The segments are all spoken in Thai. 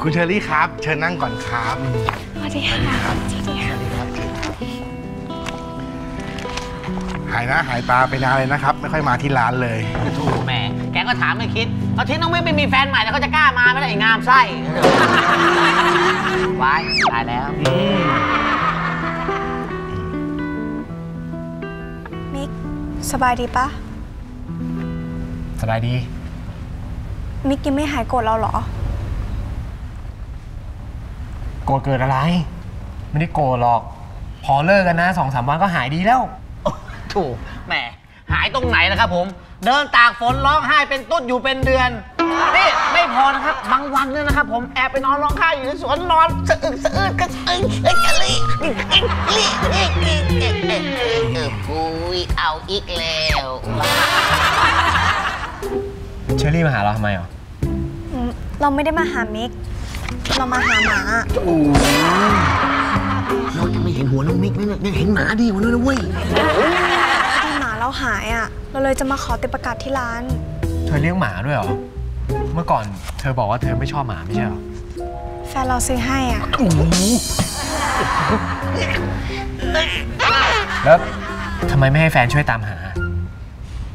คุณเชอรี่ครับเชิญนั่งก่อนครับสวัสดีค่ะสวัสดีครับหายหน้าหายตาไปนานเลยนะครับไม่ค่อยมาที่ร้านเลยถูกแม่แกก็ถามไม่คิดเอาที่น้องไม่มีแฟนใหม่แล้วเขาจะกล้ามาไม่ได้งามไส้ไว้ตายแล้วมิกสบายดีปะสบายดีมิกยังไม่หายโกรธเราเหรอโกรธเกิดอะไรไม่ได้โกรธหรอกพอเลิกกันนะ 2-3 วันก็หายดีแล้วถูกแหมหายตรงไหนนะครับผมเดินตากฝนร้องไห้เป็นตุ๊ดอยู่เป็นเดือนนี่ไม่พอนะครับบางวันเนี่ยนะครับผมแอบไปนอนร้องไห้อยู่ในสวนนอนสะอึกสะอื้นก็เอ้ยเอ้ยกูเอาอีกแล้วเชอรี่มาหาเราทำไมหรอเราไม่ได้มาหามิกเรามาหาหมาโอ้เราจะไม่เห็นหัวน้องมิกเนี่ยเห็นหมาดีกว่าด้วยนะเว้ยหมาเราหายอ่ะเราเลยจะมาขอติดประกาศที่ร้านเธอเลี้ยงหมาด้วยเหรอเมื่อก่อนเธอบอกว่าเธอไม่ชอบหมาไม่ใช่หรอแฟนเราซื้อให้อ่ะแล้วทำไมไม่ให้แฟนช่วยตามหา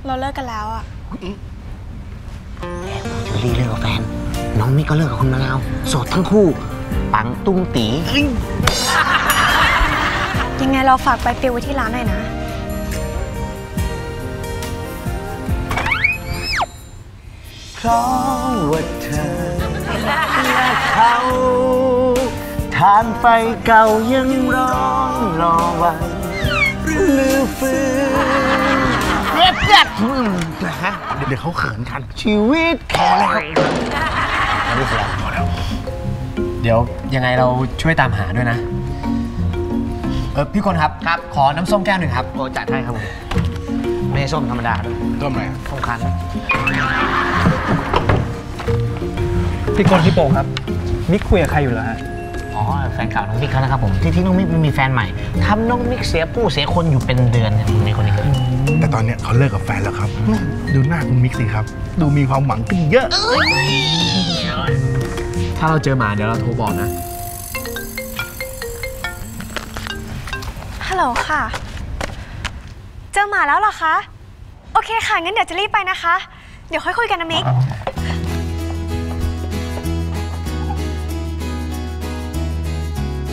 เราเลิกกันแล้วอ่ะเธอรีเลิกกับแฟนน้องมิกก็เลิกกับคุณมะนาวโสดทั้งคู่ปังตุ้งตียังไงเราฝากไปติวไว้ที่ร้านหน่อยนะเพราะว่าเธอและเขาทานไฟเก่ายังร้องรอวันหรือฟื้นเรียบเรียบนะฮะเดี๋ยวเขาเขินกันชีวิตแค่แล้วเดี๋ยวยังไงเราช่วยตามหาด้วยนะพี่กนครับครับขอน้ำส้มแก้วหนึ่งครับโอ้จัดให้ครับไม่ส้มธรรมดาด้วยส้มอะไรส้มคั้นพี่กนพี่โป่งครับมิกคุยกับใครอยู่เหรอฮะอ๋อแฟนเก่าน้องมิกเขานะครับผมที่น้องมิกมีแฟนใหม่ทำน้องมิกเสียผู้เสียคนอยู่เป็นเดือนในคนนี้ครับแต่ตอนเนี้ยเขาเลิกกับแฟนแล้วครับดูหน้าคุณมิกสิครับดูมีความหวังขึ้นเยอะถ้าเราเจอหมาเดี๋ยวเราโทรบอกนะฮัลโหลค่ะเจอหมาแล้วเหรอคะโอเคค่ะงั้นเดี๋ยวจะรีบไปนะคะเดี๋ยวค่อยคุยกันนะมิก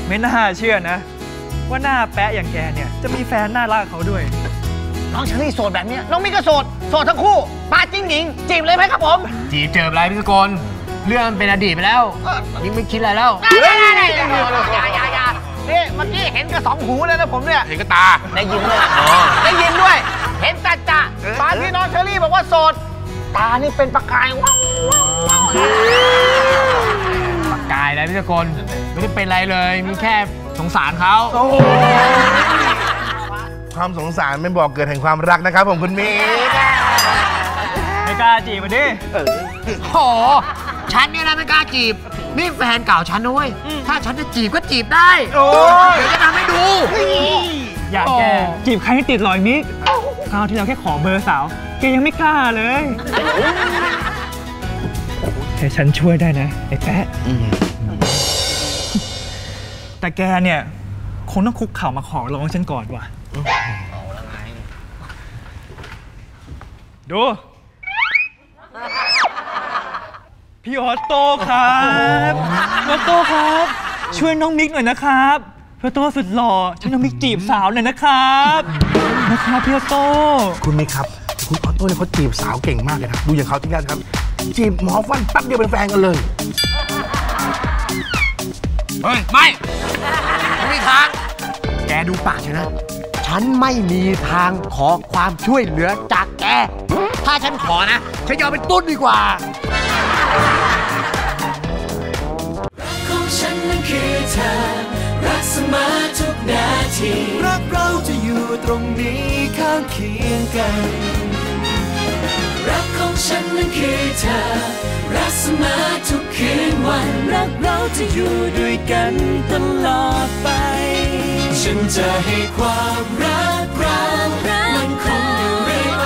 ไม่น่าเชื่อนะว่าหน้าแปะอย่างแกเนี่ยจะมีแฟนน่ารักเขาด้วยน้องเชอรี่โสดแบบนี้น้องมิกก็โสดโสดทั้งคู่ปาจิ้งหญิงจีบเลยไหมครับผมจีบเจออะไรพี่สกลเรื่องเป็นอดีตไปแล้วนี่ไม่คิดอะไรแล้วนี่เมื่อกี้เห็นกับสองหูเลยนะผมเนี่ยเห็นกับตาได้ยินเลยได้ยินด้วยเห็นจัดจ้ะตอนที่น้องเชอรี่บอกว่าโสดตานี่เป็นประกายว้าวประกายแล้วพี่สกลไม่ได้เป็นอะไรเลยมีแค่สงสารเขาความสงสารเป็นบ่อเกิดแห่งความรักนะครับผมคุณมิกไม่กล้าจีบมาดิโหฉันเนี่ยนะไม่กล้าจีบนี่แฟนเก่าฉันนะเว้ยถ้าฉันจะจีบก็จีบได้เดี๋ยวจะทำให้ดูอยากแกจีบใครที่ติดรอยมิกคราวที่เราแค่ขอเบอร์สาวแกยังไม่กล้าเลยแต่ฉันช่วยได้นะไอ้แป๊ะแต่แกเนี่ยคงต้องคุกเข่ามาขอร้องฉันก่อนว่ะดูพี่ออโต้ครับออโต้ครับช่วยน้องมิกหน่อยนะครับพี่ออโต้สุดหล่อช่วยน้องมิกจีบสาวหน่อยนะครับนะครับพี่ออโต้คุณมิกครับคุณออโต้เนี่ยเขาจีบสาวเก่งมากเลยครับดูอย่างเขาที่นั่นครับจีบหมอฟันปั๊บเดียวเป็นแฟนกันเลยเฮ้ยไม่มีทางแกดูปากฉันนะฉันไม่มีทางขอความช่วยเหลือจากแกถ้าฉันขอนะฉันยอมเป็นตุ้นดีกว่าของฉันนั้นคือเธอรักเสมอทุกนาทีรักเราจะอยู่ตรงนี้ข้างเคียงกันรักของฉันนั้นคือเธอรักเสมอทุกคืนวันรักเราจะอยู่ด้วยกันตลอดไปฉันจะให้ความรักเรามันคงอยู่เรื่อยไป